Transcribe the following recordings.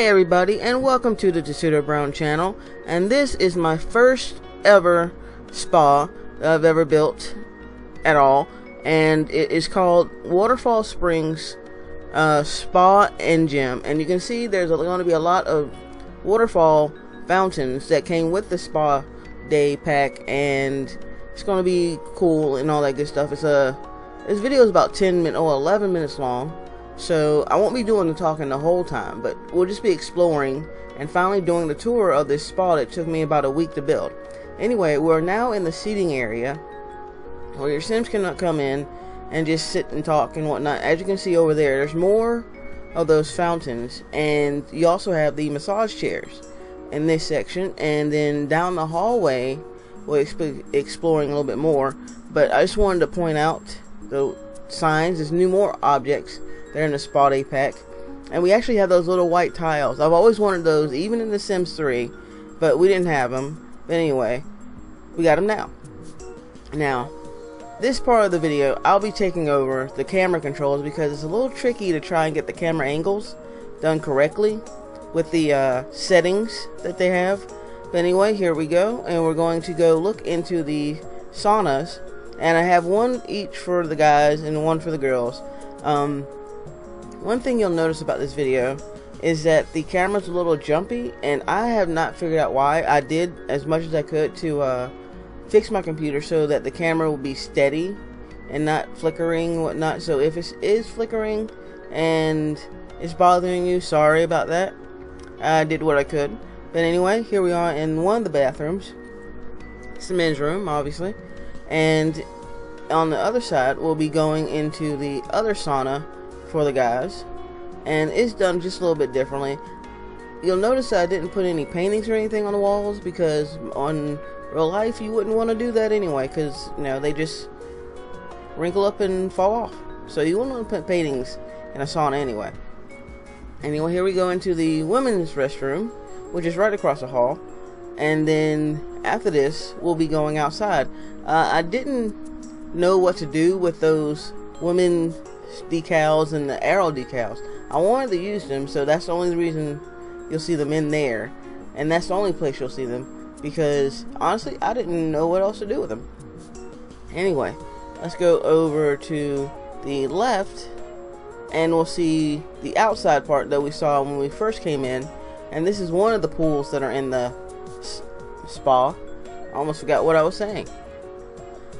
Hey everybody, and welcome to the TisutoBrown channel, and this is my first ever spa I've ever built at all, and it is called Waterfall Springs Spa and Gym. And you can see there's going to be a lot of waterfall fountains that came with the Spa Day pack, and it's going to be cool and all that good stuff. This video is about 11 minutes long. So I won't be doing the talking the whole time, but we'll just be exploring and finally doing the tour of this spa that took me about a week to build. Anyway, we're now in the seating area where your Sims cannot come in and just sit and talk and whatnot. As you can see over there, there's more of those fountains, and you also have the massage chairs in this section. And then down the hallway, we'll be exploring a little bit more, but I just wanted to point out the signs. There's new more objects. They're in the Spa Day pack, and we actually have those little white tiles. I've always wanted those, even in The Sims 3, but we didn't have them. But anyway, we got them now. Now, this part of the video, I'll be taking over the camera controls because it's a little tricky to try and get the camera angles done correctly with the settings that they have. But anyway, here we go, and we're going to go look into the saunas, and I have one each for the guys and one for the girls. One thing you'll notice about this video is that the camera's a little jumpy, and I have not figured out why. I did as much as I could to fix my computer so that the camera will be steady and not flickering and whatnot. So if it is flickering and it's bothering you, sorry about that. I did what I could. But anyway, here we are in one of the bathrooms. It's the men's room, obviously. And on the other side, we'll be going into the other sauna for the guys, and it's done just a little bit differently. You'll notice that I didn't put any paintings or anything on the walls, because on real life you wouldn't want to do that anyway, because you know they just wrinkle up and fall off. So you wouldn't want to put paintings in a sauna anyway. Anyway, here we go into the women's restroom, which is right across the hall, and then after this we'll be going outside. I didn't know what to do with those women decals and the arrow decals. I wanted to use them, so that's the only reason you'll see them in there, and that's the only place you'll see them, because honestly I didn't know what else to do with them. Anyway, let's go over to the left and we'll see the outside part that we saw when we first came in, and this is one of the pools that are in the spa. I almost forgot what I was saying,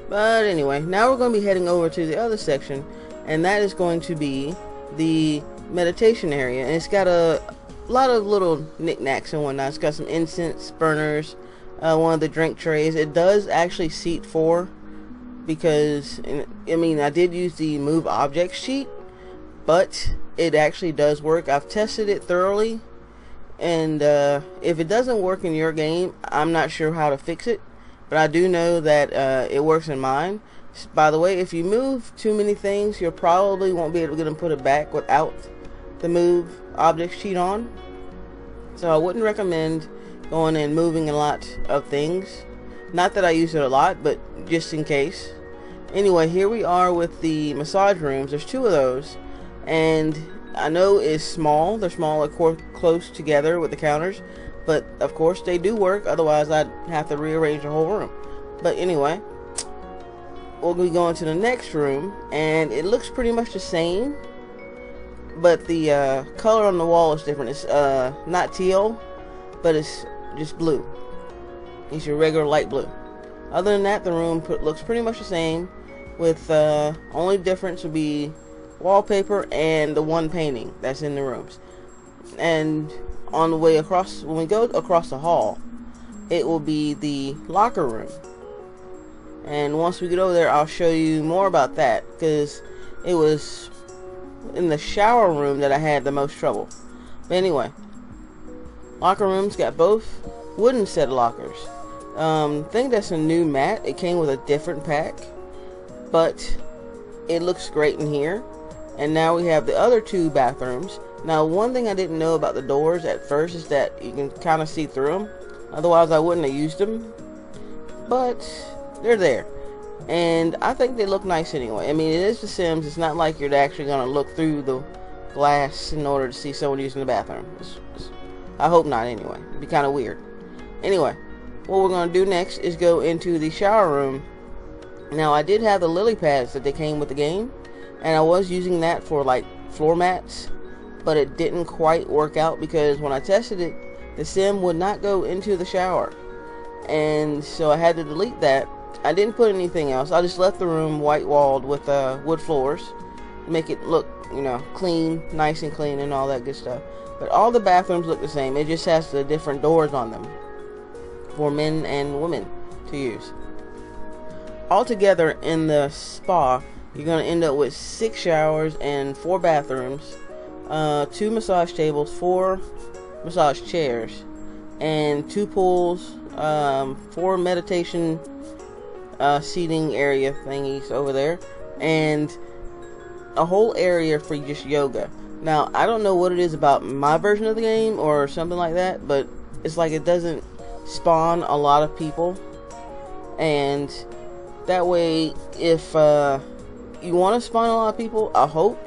but anyway, now we're going to be heading over to the other section, and that is going to be the meditation area. And it's got a lot of little knickknacks and whatnot. It's got some incense burners, one of the drink trays. It does actually seat 4, because I mean, I did use the move object sheet, but it actually does work. I've tested it thoroughly, and if it doesn't work in your game, I'm not sure how to fix it, but I do know that it works in mine. By the way, if you move too many things, you probably won't be able to get them put it back without the move object sheet on. So I wouldn't recommend going and moving a lot of things. Not that I use it a lot, but just in case. Anyway, here we are with the massage rooms. There's 2 of those, and I know it's small. They're small, of course, close together with the counters, but of course they do work. Otherwise, I'd have to rearrange the whole room. But anyway, we'll be going to the next room, and it looks pretty much the same, but the color on the wall is different. It's not teal, but it's just blue. It's your regular light blue. Other than that, the room looks pretty much the same, with only difference would be wallpaper and the one painting that's in the rooms. And on the way across, when we go across the hall, it will be the locker room. And once we get over there, I'll show you more about that, because it was in the shower room that I had the most trouble. But anyway, locker rooms got both wooden set of lockers. I think that's a new mat. It came with a different pack, but it looks great in here. And now we have the other 2 bathrooms. Now, one thing I didn't know about the doors at first is that you can kind of see through them. Otherwise, I wouldn't have used them. But they're there, and I think they look nice anyway. I mean, it is The Sims. It's not like you're actually going to look through the glass in order to see someone using the bathroom. It's I hope not anyway. It'd be kind of weird. Anyway, what we're going to do next is go into the shower room. Now, I did have the lily pads that they came with the game, and I was using that for like floor mats, but it didn't quite work out because when I tested it, the sim would not go into the shower, and so I had to delete that. I didn't put anything else. I just left the room white walled with wood floors, make it look, you know, clean, nice and clean and all that good stuff. But all the bathrooms look the same. It just has the different doors on them for men and women to use. Altogether in the spa, you're going to end up with 6 showers and 4 bathrooms, 2 massage tables, 4 massage chairs, and 2 pools, 4 meditation seating area thingies over there, and a whole area for just yoga. Now, I don't know what it is about my version of the game or something like that, but it's like it doesn't spawn a lot of people, and that way if you want to spawn a lot of people, I hope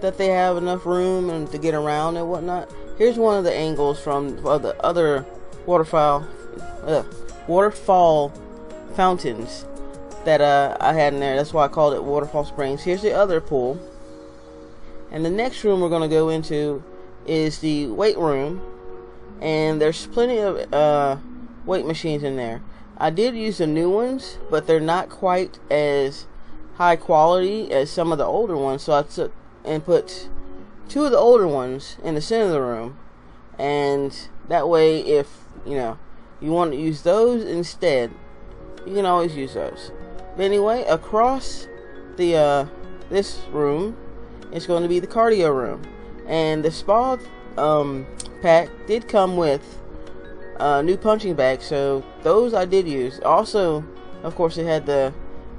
that they have enough room and to get around and whatnot. Here's one of the angles from the other waterfall fountains that I had in there. That's why I called it Waterfall Springs. Here's the other pool, and the next room we're going to go into is the weight room, and there's plenty of weight machines in there. I did use the new ones, but they're not quite as high quality as some of the older ones, so I took and put 2 of the older ones in the center of the room, and that way if you know you want to use those instead, you can always use those. But anyway, across the this room is going to be the cardio room, and the spa pack did come with new punching bags, so those I did use. Also, of course, it had the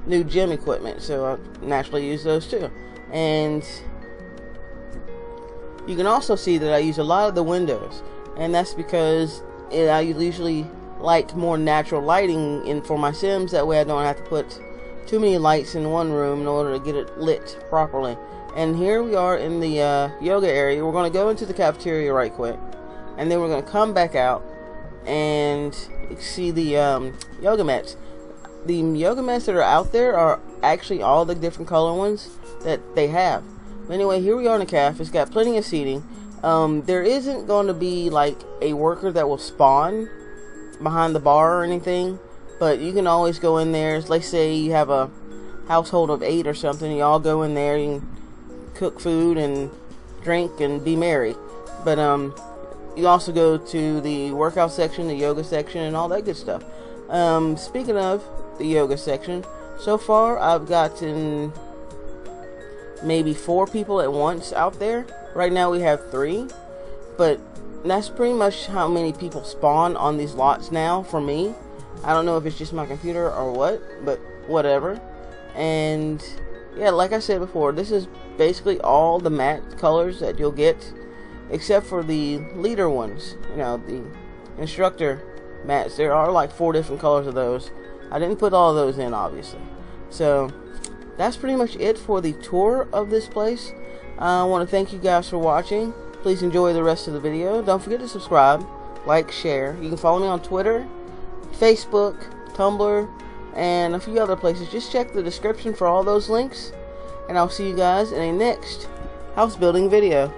new gym equipment, so I naturally used those too. And you can also see that I use a lot of the windows, and that's because I usually like more natural lighting in for my Sims. That way I don't have to put too many lights in one room in order to get it lit properly. And here we are in the yoga area. We're going to go into the cafeteria right quick, and then we're going to come back out and see the yoga mats. The yoga mats that are out there are actually all the different color ones that they have. But anyway, here we are in the caf. It's got plenty of seating. There isn't going to be like a worker that will spawn behind the bar or anything, but you can always go in there. Let's say you have a household of 8 or something, you all go in there, you can cook food and drink and be merry. But you also go to the workout section, the yoga section, and all that good stuff. Speaking of the yoga section, so far I've gotten maybe 4 people at once out there. Right now we have 3, but that's pretty much how many people spawn on these lots now for me. I don't know if it's just my computer or what, but whatever. And yeah, like I said before, this is basically all the matte colors that you'll get, except for the leader ones, you know, the instructor mats. There are like 4 different colors of those. I didn't put all of those in, obviously. So that's pretty much it for the tour of this place. I want to thank you guys for watching. Please enjoy the rest of the video. Don't forget to subscribe, like, share. You can follow me on Twitter, Facebook, Tumblr, and a few other places. Just check the description for all those links, and I'll see you guys in a next house building video.